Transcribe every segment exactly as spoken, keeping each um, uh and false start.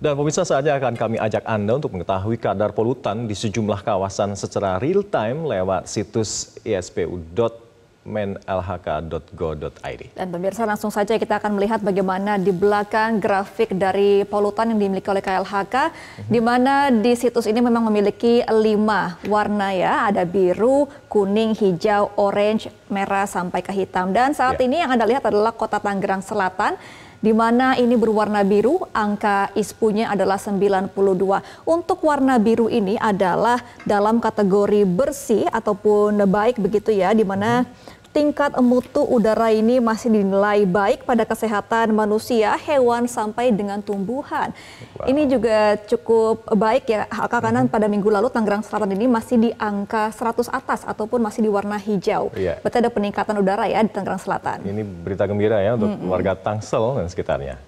Dan pemirsa, saatnya akan kami ajak Anda untuk mengetahui kadar polutan di sejumlah kawasan secara real time lewat situs i s p u dot menlhk dot go dot i d. Dan pemirsa, langsung saja kita akan melihat bagaimana di belakang grafik dari polutan yang dimiliki oleh K L H K, mm-hmm. di mana di situs ini memang memiliki lima warna ya, ada biru, kuning, hijau, orange, merah sampai ke hitam. Dan saat yeah. ini yang Anda lihat adalah Kota Tangerang Selatan, di mana ini berwarna biru, angka ispunya adalah sembilan puluh dua. Untuk warna biru ini adalah dalam kategori bersih ataupun baik begitu ya, di mana tingkat mutu udara ini masih dinilai baik pada kesehatan manusia, hewan, sampai dengan tumbuhan. Wow. Ini juga cukup baik ya, H K, karena mm-hmm. pada minggu lalu Tangerang Selatan ini masih di angka seratus atas ataupun masih di warna hijau. Yeah. Berarti ada peningkatan udara ya di Tangerang Selatan. Ini berita gembira ya untuk mm-hmm. warga Tangsel dan sekitarnya.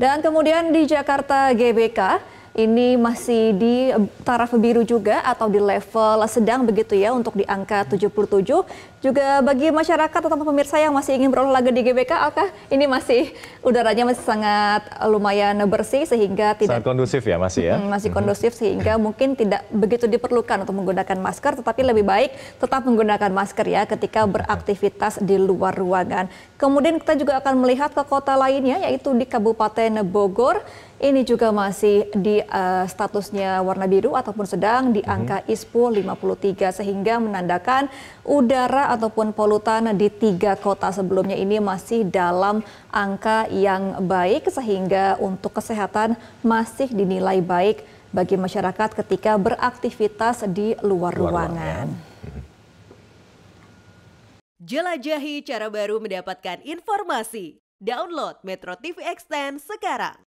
Dan kemudian di Jakarta G B K, ini masih di taraf biru juga atau di level sedang begitu ya untuk di angka tujuh puluh tujuh. Juga bagi masyarakat atau pemirsa yang masih ingin berolahraga di G B K, Alka, ini masih udaranya masih sangat lumayan bersih sehingga tidak... Sangat kondusif ya masih ya? Hmm, masih kondusif sehingga mungkin tidak begitu diperlukan untuk menggunakan masker, tetapi lebih baik tetap menggunakan masker ya ketika beraktivitas di luar ruangan. Kemudian kita juga akan melihat ke kota lainnya, yaitu di Kabupaten Bogor. Ini juga masih di uh, statusnya warna biru ataupun sedang di angka ispu lima puluh tiga, sehingga menandakan udara ataupun polutan di tiga kota sebelumnya ini masih dalam angka yang baik, sehingga untuk kesehatan masih dinilai baik bagi masyarakat ketika beraktivitas di luar, luar ruangan. Jelajahi cara baru mendapatkan informasi. Download Metro T V Extend sekarang.